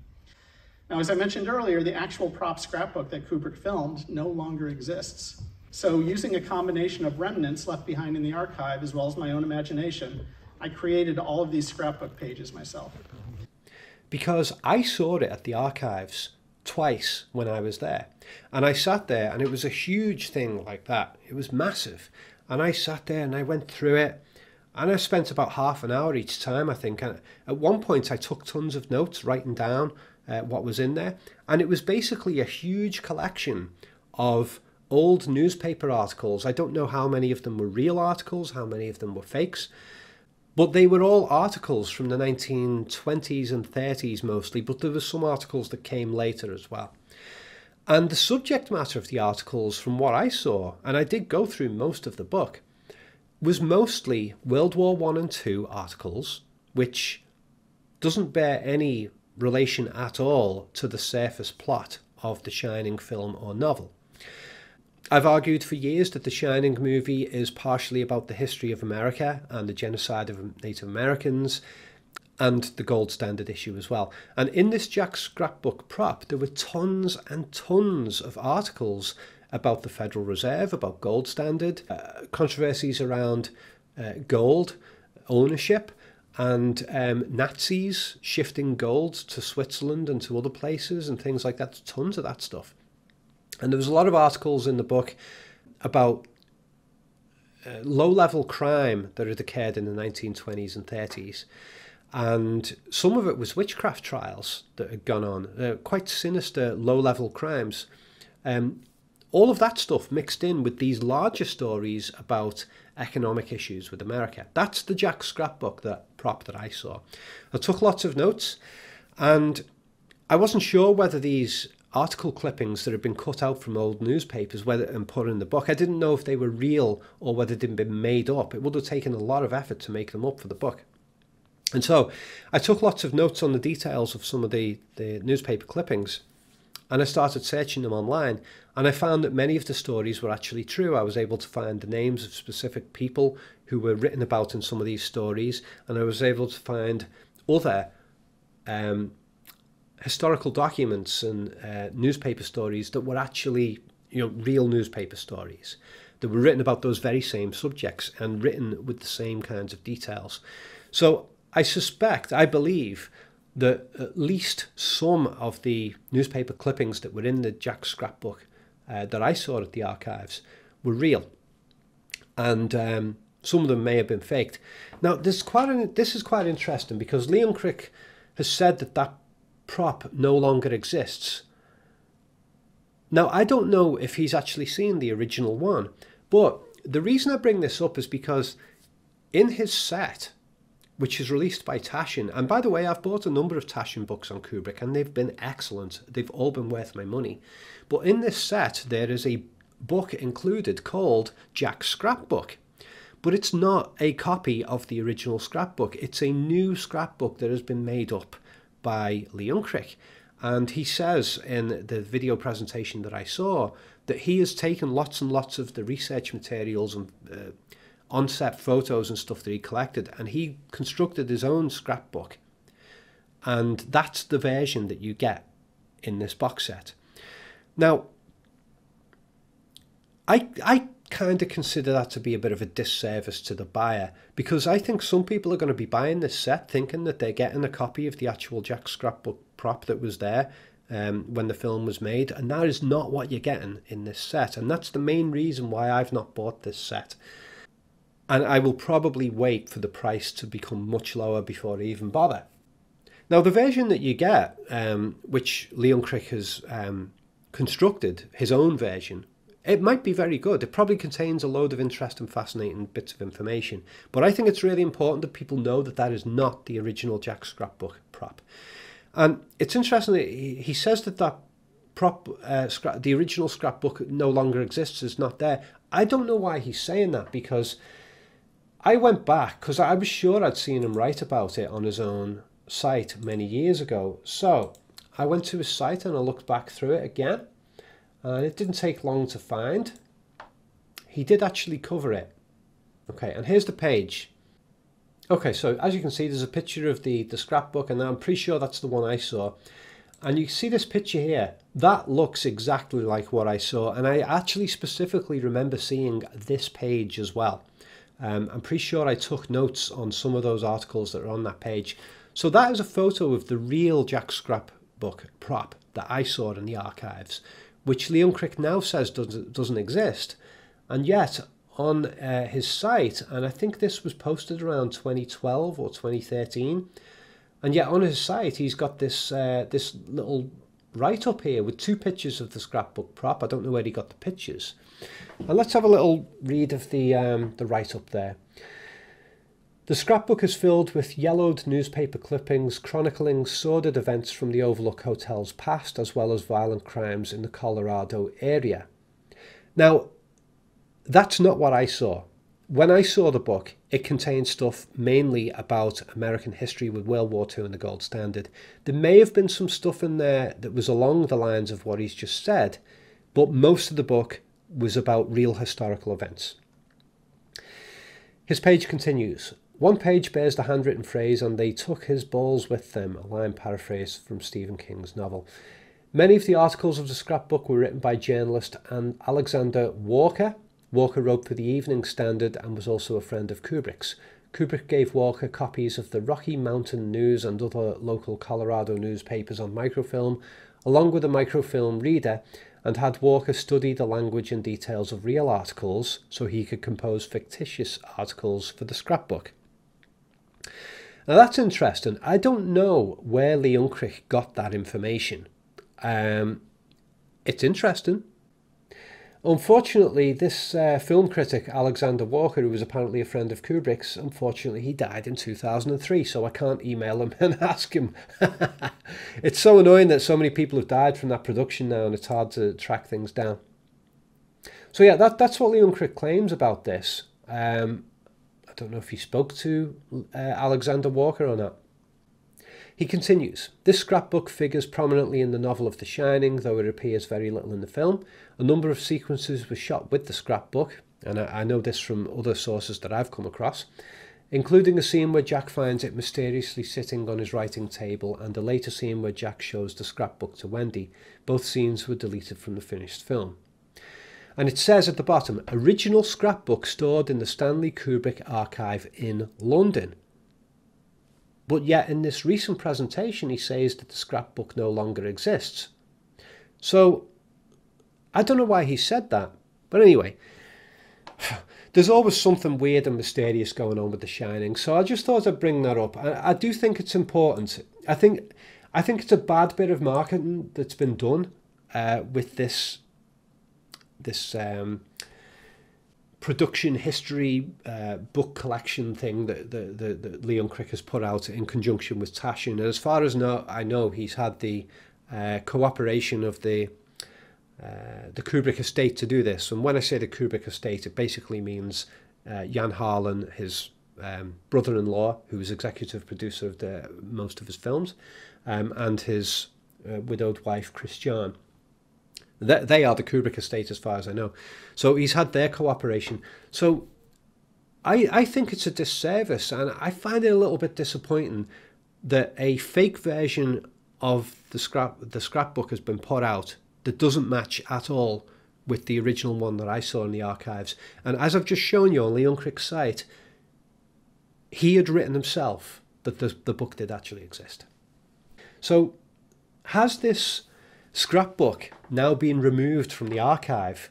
Now, as I mentioned earlier, the actual prop scrapbook that Kubrick filmed no longer exists. So using a combination of remnants left behind in the archive, as well as my own imagination, I created all of these scrapbook pages myself. Because I saw it at the archives twice when I was there. And I sat there, and it was a huge thing like that. It was massive. And I sat there and I went through it. And I spent about half an hour each time, I think. And at one point, I took tons of notes, writing down what was in there. And it was basically a huge collection of old newspaper articles. I don't know how many of them were real articles, how many of them were fakes, but they were all articles from the 1920s and 30s mostly, but there were some articles that came later as well. And the subject matter of the articles, from what I saw, and I did go through most of the book, was mostly World War I and II articles, which doesn't bear any relation at all to the surface plot of the Shining film or novel. I've argued for years that The Shining movie is partially about the history of America and the genocide of Native Americans and the gold standard issue as well. And in this Jack's Scrapbook prop, there were tons and tons of articles about the Federal Reserve, about gold standard, controversies around gold ownership, and Nazis shifting gold to Switzerland and to other places and things like that. Tons of that stuff. And there was a lot of articles in the book about low-level crime that had occurred in the 1920s and 30s. And some of it was witchcraft trials that had gone on, quite sinister, low-level crimes. All of that stuff mixed in with these larger stories about economic issues with America. That's the Jack's Scrapbook prop that I saw. I took lots of notes, and I wasn't sure whether these article clippings that had been cut out from old newspapers and put in the book, I didn't know if they were real or whether they'd been made up. It would have taken a lot of effort to make them up for the book. And so I took lots of notes on the details of some of the newspaper clippings, and I started searching them online, and I found that many of the stories were actually true. I was able to find the names of specific people who were written about in some of these stories, and I was able to find other historical documents and newspaper stories that were actually, real newspaper stories that were written about those very same subjects and written with the same kinds of details. So I believe that at least some of the newspaper clippings that were in the Jack's Scrapbook that I saw at the archives were real. And some of them may have been faked. Now, this is quite interesting because Lee Unkrich has said that that prop no longer exists. Now, I don't know if he's actually seen the original one, but the reason I bring this up is because in his set, which is released by Taschen. And by the way, I've bought a number of Taschen books on Kubrick, and they've been excellent. They've all been worth my money. But in this set, there is a book included called Jack's Scrapbook. But it's not a copy of the original scrapbook. It's a new scrapbook that has been made up by Lee Unkrich. And he says in the video presentation that I saw that he has taken lots and lots of the research materials and on-set photos and stuff that he collected, and he constructed his own scrapbook, and that's the version that you get in this box set. Now, I kind of consider that to be a bit of a disservice to the buyer, because I think some people are going to be buying this set thinking that they're getting a copy of the actual Jack's Scrapbook prop that was there when the film was made, and that is not what you're getting in this set, and that's the main reason why I've not bought this set. And I will probably wait for the price to become much lower before I even bother. Now, the version that you get, which Lee Unkrich has constructed, his own version, it might be very good. It probably contains a load of interesting, fascinating bits of information. But I think it's really important that people know that that is not the original Jack's Scrapbook prop. And it's interesting that he says that that prop, the original scrapbook no longer exists, is not there. I don't know why he's saying that, because I went back, because I was sure I'd seen him write about it on his own site many years ago. So I went to his site and I looked back through it again, and it didn't take long to find. He did actually cover it. Okay, and here's the page. Okay, so as you can see, there's a picture of the scrapbook, and I'm pretty sure that's the one I saw. And you see this picture here. That looks exactly like what I saw, and I actually specifically remember seeing this page as well. I'm pretty sure I took notes on some of those articles that are on that page. So that is a photo of the real Jack's Scrapbook prop that I saw in the archives, which Lee Unkrich now says doesn't exist. And yet on his site, and I think this was posted around 2012 or 2013, and yet on his site he's got this, this little write-up here with two pictures of the scrapbook prop. I don't know where he got the pictures. And let's have a little read of the write-up there. The scrapbook is filled with yellowed newspaper clippings chronicling sordid events from the Overlook Hotel's past, as well as violent crimes in the Colorado area. Now, that's not what I saw. When I saw the book, it contained stuff mainly about American history with World War II and the gold standard. There may have been some stuff in there that was along the lines of what he's just said, but most of the book was about real historical events. His page continues. One page bears the handwritten phrase, and they took his balls with them, a line paraphrased from Stephen King's novel. Many of the articles of the scrapbook were written by journalist Alexander Walker. Walker wrote for the Evening Standard and was also a friend of Kubrick's. Kubrick gave Walker copies of the Rocky Mountain News and other local Colorado newspapers on microfilm, along with a microfilm reader, and had Walker study the language and details of real articles so he could compose fictitious articles for the scrapbook. Now that's interesting. I don't know where Lee Unkrich got that information. It's interesting. Unfortunately, this film critic, Alexander Walker, who was apparently a friend of Kubrick's, unfortunately, he died in 2003, so I can't email him and ask him. It's so annoying that so many people have died from that production now, and it's hard to track things down. So yeah, that's what Lee Unkrich claims about this. I don't know if he spoke to Alexander Walker or not. He continues, this scrapbook figures prominently in the novel of The Shining, though it appears very little in the film. A number of sequences were shot with the scrapbook, and I know this from other sources that I've come across, including a scene where Jack finds it mysteriously sitting on his writing table and a later scene where Jack shows the scrapbook to Wendy. Both scenes were deleted from the finished film. And it says at the bottom, original scrapbook stored in the Stanley Kubrick archive in London. But yet in this recent presentation he says that the scrapbook no longer exists. So, I don't know why he said that. But anyway, there's always something weird and mysterious going on with The Shining. So I just thought I'd bring that up. I do think it's important. I think it's a bad bit of marketing that's been done with this production history book collection thing that Lee Unkrich has put out in conjunction with Tashin. And as far as I know, he's had the cooperation of the Kubrick estate to do this. And when I say the Kubrick estate, it basically means Jan Harlan, his brother-in-law, who was executive producer of most of his films, and his widowed wife, Christiane. They are the Kubrick estate as far as I know. So he's had their cooperation. So I think it's a disservice, and I find it a little bit disappointing that a fake version of the scrapbook has been put out that doesn't match at all with the original one that I saw in the archives. And as I've just shown you on Lee Unkrich's site, he had written himself that the book did actually exist. So has this scrapbook now being removed from the archive?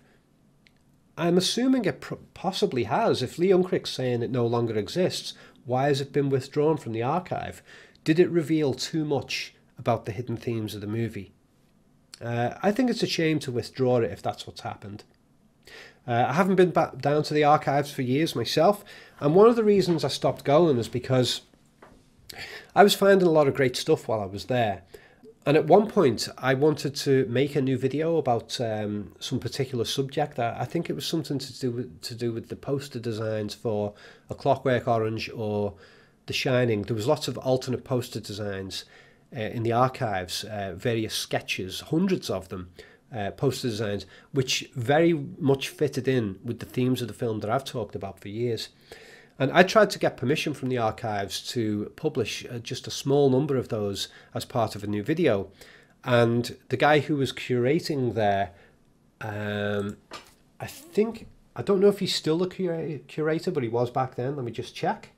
I'm assuming it possibly has. If Lee Unkrich's saying it no longer exists, why has it been withdrawn from the archive? Did it reveal too much about the hidden themes of the movie? I think it's a shame to withdraw it if that's what's happened. I haven't been back down to the archives for years myself, and one of the reasons I stopped going is because I was finding a lot of great stuff while I was there. And at one point, I wanted to make a new video about some particular subject. I think it was something to do with the poster designs for A Clockwork Orange or The Shining. There was lots of alternate poster designs in the archives, various sketches, hundreds of them, poster designs, which very much fitted in with the themes of the film that I've talked about for years. And I tried to get permission from the archives to publish just a small number of those as part of a new video. And the guy who was curating there, I don't know if he's still a curator, but he was back then. Let me just check.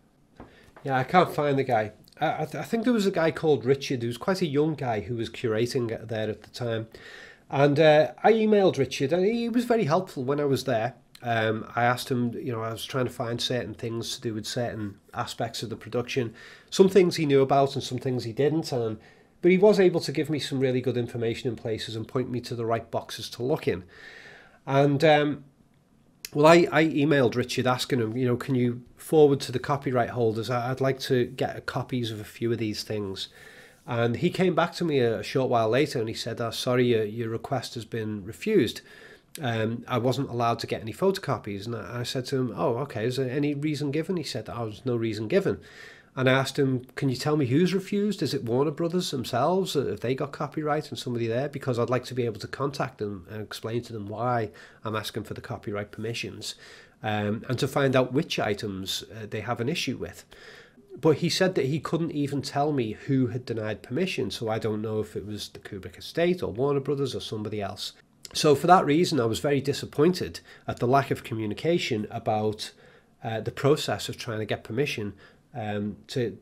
Yeah, I can't find the guy. I think there was a guy called Richard, who was quite a young guy who was curating there at the time. And I emailed Richard, and he was very helpful when I was there. I asked him, you know, I was trying to find certain things to do with certain aspects of the production. Some things he knew about and some things he didn't. But he was able to give me some really good information in places and point me to the right boxes to look in. And, well, I emailed Richard asking him, you know, can you forward to the copyright holders? I'd like to get copies of a few of these things. And he came back to me a short while later and he said, oh, sorry, your request has been refused. I wasn't allowed to get any photocopies. And I said to him, oh, okay, is there any reason given? He said, oh, there's no reason given. And I asked him, can you tell me who's refused? Is it Warner Brothers themselves? Have they got copyright and somebody there? Because I'd like to be able to contact them and explain to them why I'm asking for the copyright permissions and to find out which items they have an issue with. But he said that he couldn't even tell me who had denied permission, so I don't know if it was the Kubrick estate or Warner Brothers or somebody else. So for that reason, I was very disappointed at the lack of communication about the process of trying to get permission to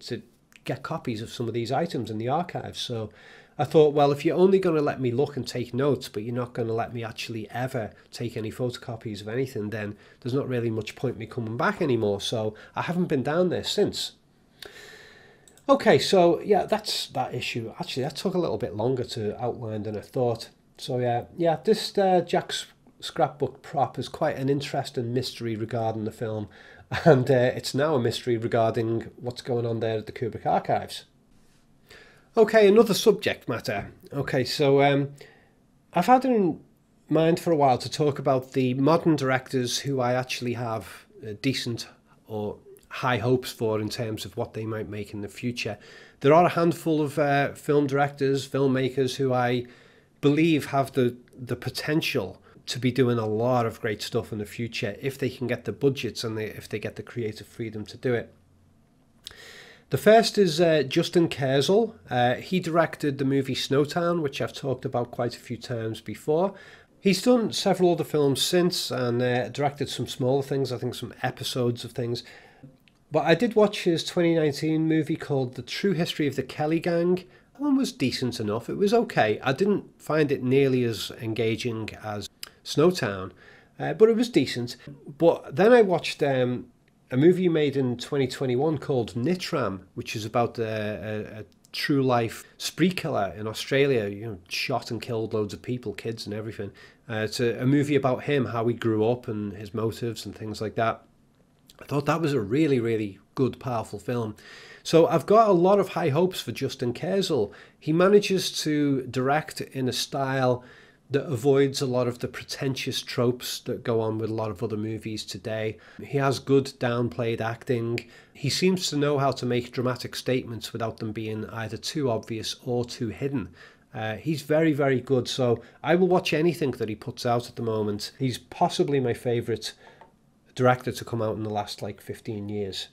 get copies of some of these items in the archives. So I thought, well, if you're only going to let me look and take notes, but you're not going to let me actually ever take any photocopies of anything, then there's not really much point in me coming back anymore. So I haven't been down there since. Okay, so yeah, that's that issue. Actually, that took a little bit longer to outline than I thought. So yeah, this Jack's Scrapbook prop is quite an interesting mystery regarding the film, and it's now a mystery regarding what's going on there at the Kubrick archives. Okay, another subject matter. Okay, so I've had in mind for a while to talk about the modern directors who I actually have decent or high hopes for in terms of what they might make in the future. There are a handful of film directors, filmmakers who I believe have the potential to be doing a lot of great stuff in the future if they can get the budgets and if they get the creative freedom to do it. The first is Justin Kurzel. He directed the movie Snowtown, which I've talked about quite a few times before. He's done several other films since and directed some smaller things, I think some episodes of things. But I did watch his 2019 movie called The True History of the Kelly Gang. That one was decent enough. It was okay. I didn't find it nearly as engaging as Snowtown, but it was decent. But then I watched a movie made in 2021 called Nitram, which is about a true life spree killer in Australia. You know, shot and killed loads of people, kids and everything. It's a movie about him, how he grew up and his motives and things like that. I thought that was a really, really good, powerful film. So I've got a lot of high hopes for Justin Kurzel. He manages to direct in a style that avoids a lot of the pretentious tropes that go on with a lot of other movies today. He has good downplayed acting. He seems to know how to make dramatic statements without them being either too obvious or too hidden. He's very, very good, so I will watch anything that he puts out at the moment. He's possibly my favourite director to come out in the last, like, 15 years.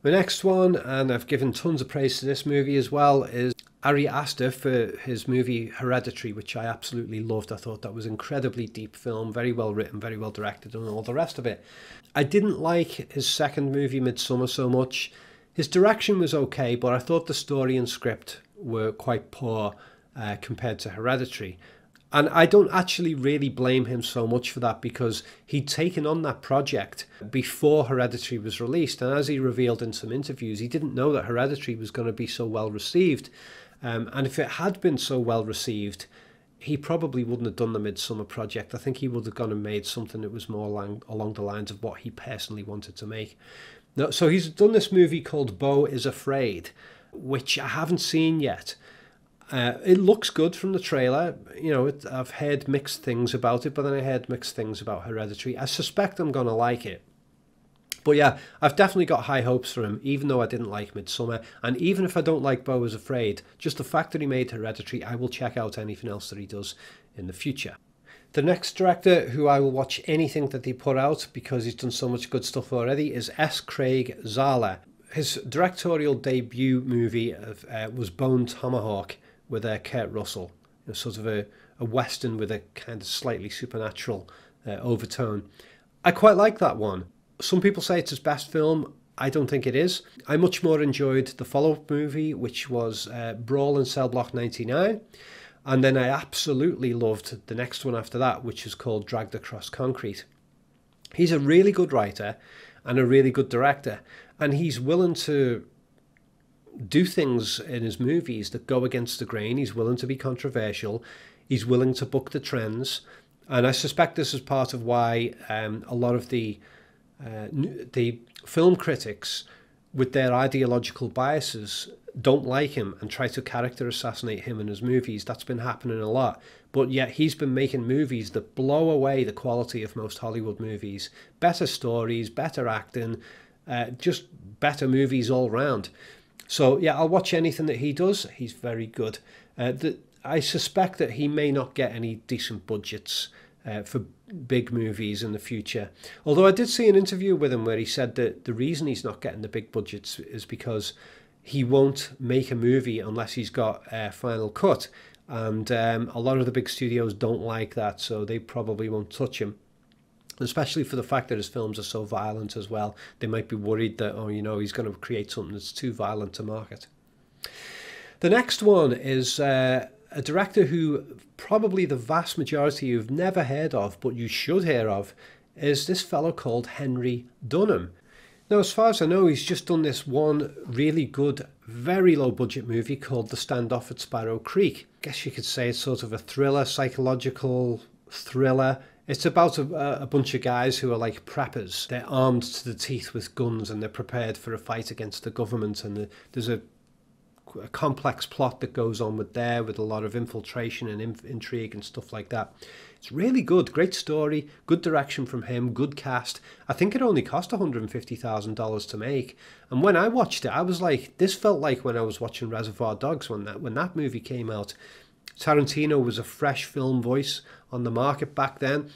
The next one, and I've given tons of praise to this movie as well, is Ari Aster for his movie Hereditary, which I absolutely loved. I thought that was an incredibly deep film, very well written, very well directed, and all the rest of it. I didn't like his second movie, Midsommar, so much. His direction was okay, but I thought the story and script were quite poor compared to Hereditary. And I don't actually really blame him so much for that, because he'd taken on that project before Hereditary was released, and as he revealed in some interviews, he didn't know that Hereditary was going to be so well received. And if it had been so well received, he probably wouldn't have done the Midsommar project. I think he would have gone and made something that was more along the lines of what he personally wanted to make. Now, so he's done this movie called Beau Is Afraid, which I haven't seen yet. It looks good from the trailer. You know, I've heard mixed things about it, but then I heard mixed things about Hereditary. I suspect I'm going to like it. But yeah, I've definitely got high hopes for him, even though I didn't like Midsommar. And even if I don't like Beau Is Afraid, just the fact that he made Hereditary, I will check out anything else that he does in the future. The next director who I will watch anything that they put out, because he's done so much good stuff already, is S. Craig Zahler. His directorial debut movie was Bone Tomahawk with Kurt Russell. It was sort of a western with a kind of slightly supernatural overtone. I quite like that one. Some people say it's his best film. I don't think it is. I much more enjoyed the follow-up movie, which was Brawl in Cell Block 99. And then I absolutely loved the next one after that, which is called Dragged Across Concrete. He's a really good writer and a really good director. And he's willing to do things in his movies that go against the grain. He's willing to be controversial. He's willing to buck the trends. And I suspect this is part of why a lot of the film critics, with their ideological biases, don't like him and try to character assassinate him in his movies. That's been happening a lot. But yet he's been making movies that blow away the quality of most Hollywood movies. Better stories, better acting, just better movies all round. So yeah, I'll watch anything that he does. He's very good. I suspect that he may not get any decent budgets for big movies in the future. Although I did see an interview with him where he said that the reason he's not getting the big budgets is because he won't make a movie unless he's got a final cut. And a lot of the big studios don't like that, so they probably won't touch him. Especially for the fact that his films are so violent as well. They might be worried that, oh, you know, he's going to create something that's too violent to market. The next one is a director who probably the vast majority you've never heard of, but you should hear of, is this fellow called Henry Dunham. Now, as far as I know, he's just done this one really good, very low-budget movie called The Standoff at Sparrow Creek. I guess you could say it's sort of a thriller, psychological thriller. It's about a bunch of guys who are like preppers. They're armed to the teeth with guns and they're prepared for a fight against the government. And there's a complex plot that goes on with a lot of infiltration and intrigue and stuff like that. It's really good, great story, good direction from him, good cast. I think it only cost $150,000 to make. And when I watched it, I was like, this felt like when I was watching Reservoir Dogs when that movie came out. Tarantino was a fresh film voice on the market back then,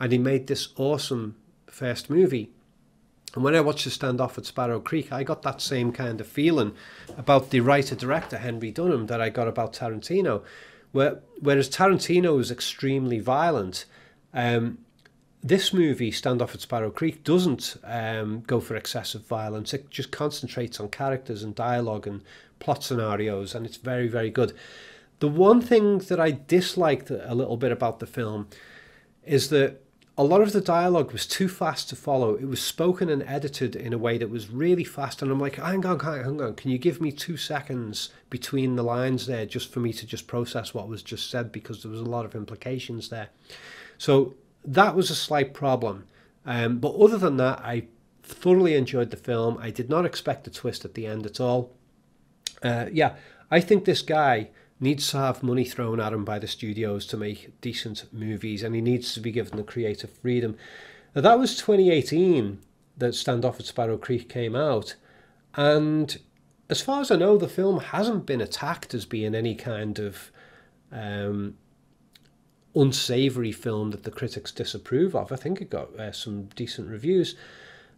and he made this awesome first movie. And when I watched The Standoff at Sparrow Creek, I got that same kind of feeling about the writer-director, Henry Dunham, that I got about Tarantino. Whereas Tarantino is extremely violent, this movie, Standoff at Sparrow Creek, doesn't go for excessive violence. It just concentrates on characters and dialogue and plot scenarios, and it's very, very good. The one thing that I disliked a little bit about the film is that a lot of the dialogue was too fast to follow. It was spoken and edited in a way that was really fast. And I'm like, hang on, can you give me 2 seconds between the lines there just for me to just process what was just said, because there was a lot of implications there. So that was a slight problem. But other than that, I thoroughly enjoyed the film. I did not expect a twist at the end at all. Yeah, I think this guy needs to have money thrown at him by the studios to make decent movies, and he needs to be given the creative freedom. Now, that was 2018 that Standoff at Sparrow Creek came out, and as far as I know, the film hasn't been attacked as being any kind of unsavory film that the critics disapprove of. I think it got some decent reviews.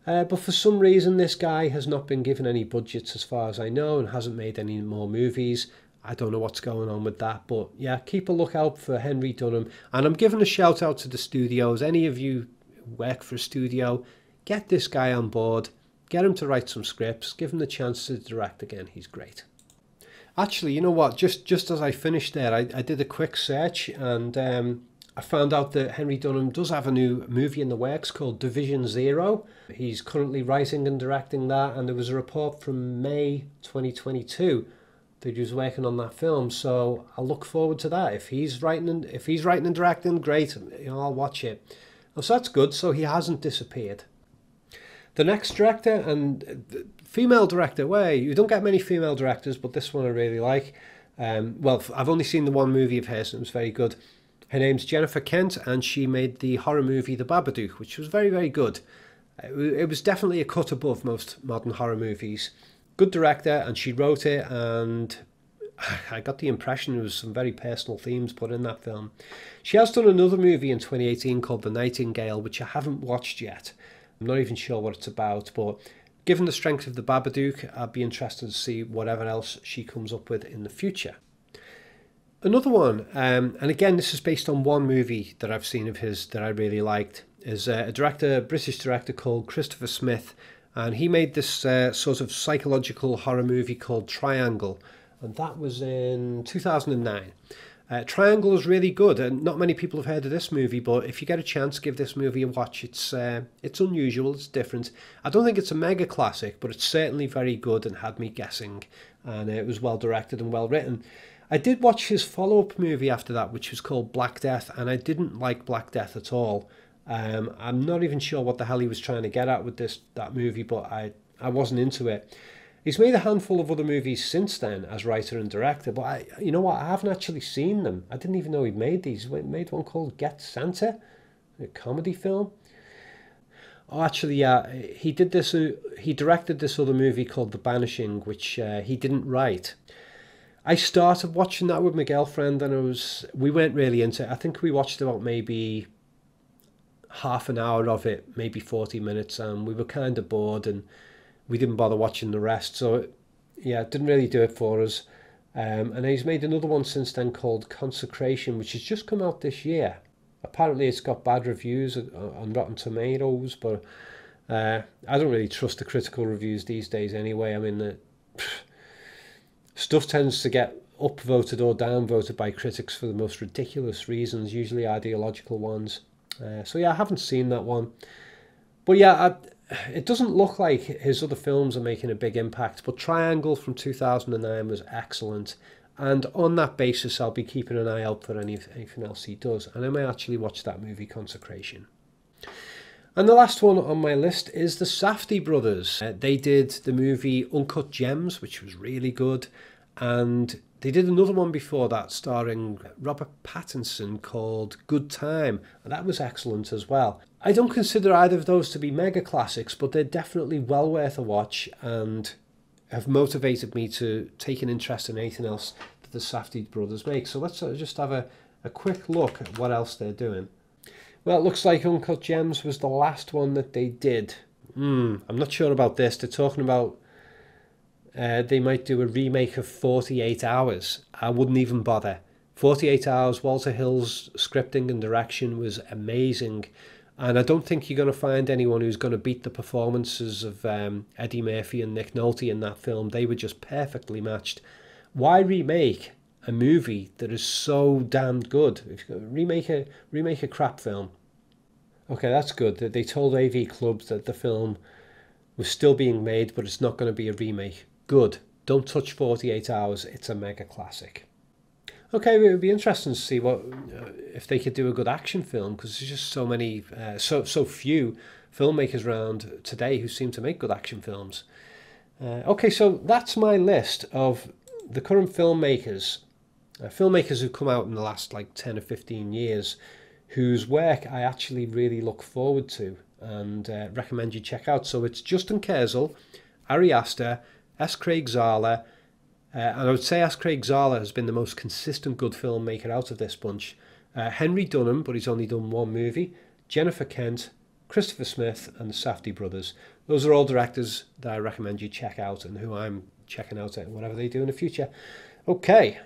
But for some reason, this guy has not been given any budgets as far as I know and hasn't made any more movies. I don't know what's going on with that, but yeah, keep a lookout for Henry Dunham. And I'm giving a shout out to the studios. Any of you work for a studio, get this guy on board, get him to write some scripts, give him the chance to direct again. He's great. Actually, you know what? Just as I finished there, I did a quick search, and I found out that Henry Dunham does have a new movie in the works called Division Zero. He's currently writing and directing that, and there was a report from May 2022 that he was working on that film, so I look forward to that. If he's writing and directing, great, you know, I'll watch it. Well, so that's good. So he hasn't disappeared. The next director, and female director, where you don't get many female directors, but this one I really like. Well, I've only seen the one movie of hers, and it was very good. Her name's Jennifer Kent, and she made the horror movie The Babadook, which was very, very good. It was definitely a cut above most modern horror movies. Good director, and she wrote it, and I got the impression there was some very personal themes put in that film. She has done another movie in 2018 called The Nightingale, which I haven't watched yet. I'm not even sure what it's about, but given the strength of The Babadook, I'd be interested to see whatever else she comes up with in the future. Another one, and again, this is based on one movie that I've seen of his that I really liked, is a British director called Christopher Smith. And he made this sort of psychological horror movie called Triangle, and that was in 2009. Triangle is really good, and not many people have heard of this movie, but if you get a chance, give this movie a watch. It's unusual, it's different. I don't think it's a mega classic, but it's certainly very good and had me guessing, and it was well directed and well written. I did watch his follow-up movie after that, which was called Black Death, and I didn't like Black Death at all. I'm not even sure what the hell he was trying to get at with that movie, but I wasn't into it. He's made a handful of other movies since then as writer and director, but you know what, I haven't actually seen them. I didn't even know he'd made these. He made one called Get Santa, a comedy film. Oh, actually, yeah, he did this. He directed this other movie called The Banishing, which he didn't write. I started watching that with my girlfriend, and we weren't really into it. I think we watched about maybe half an hour of it, maybe 40 minutes, and we were kind of bored and we didn't bother watching the rest, so it didn't really do it for us. And he's made another one since then called Consecration, which has just come out this year. Apparently it's got bad reviews on Rotten Tomatoes, but I don't really trust the critical reviews these days anyway. I mean, stuff tends to get upvoted or downvoted by critics for the most ridiculous reasons, usually ideological ones. So yeah, I haven't seen that one, but yeah, it doesn't look like his other films are making a big impact, but Triangle from 2009 was excellent, and on that basis I'll be keeping an eye out for anything else he does, and I may actually watch that movie, Consecration. And the last one on my list is the Safdie brothers. They did the movie Uncut Gems, which was really good, and they did another one before that starring Robert Pattinson called Good Time, and that was excellent as well. I don't consider either of those to be mega classics, but they're definitely well worth a watch and have motivated me to take an interest in anything else that the Safdie brothers make. So let's just have a quick look at what else they're doing. Well, it looks like Uncut Gems was the last one that they did. I'm not sure about this. They're talking about they might do a remake of 48 Hours. I wouldn't even bother. 48 Hours, Walter Hill's scripting and direction was amazing. And I don't think you're going to find anyone who's going to beat the performances of Eddie Murphy and Nick Nolte in that film. They were just perfectly matched. Why remake a movie that is so damned good? If you remake a crap film. Okay, that's good. They told AV Club that the film was still being made, but it's not going to be a remake. Good. Don't touch 48 Hours. It's a mega classic. Okay, it would be interesting to see what if they could do a good action film, because there's just so many, so few filmmakers around today who seem to make good action films. Okay, so that's my list of the current filmmakers. Filmmakers who've come out in the last like 10 or 15 years whose work I actually really look forward to and recommend you check out. So it's Justin Kurzel, Ari Aster, S. Craig Zahler, and I would say S. Craig Zahler has been the most consistent good filmmaker out of this bunch. Henry Dunham, but he's only done one movie, Jennifer Kent, Christopher Smith and the Safdie brothers. Those are all directors that I recommend you check out and who I'm checking out whatever they do in the future. Okay.